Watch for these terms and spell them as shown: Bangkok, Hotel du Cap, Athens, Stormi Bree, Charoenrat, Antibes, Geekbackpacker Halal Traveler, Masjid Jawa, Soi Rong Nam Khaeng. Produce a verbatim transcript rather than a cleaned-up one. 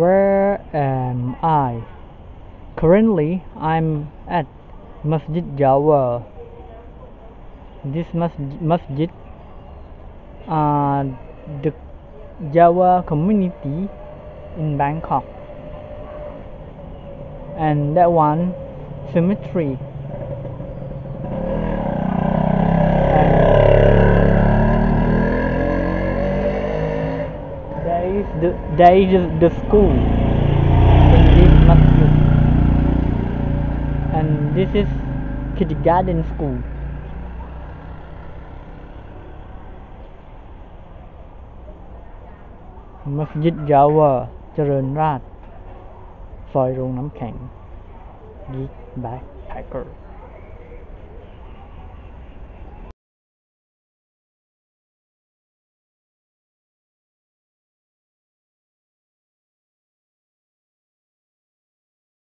Where am I? Currently, I'm at Masjid Jawa. This masjid, uh, the Jawa community in Bangkok, and that one cemetery. The, there is the school in this masjid, and this is kindergarten school. Masjid Jawa, Charoenrat, Soi Rong Nam Khaeng, Geek Backpacker.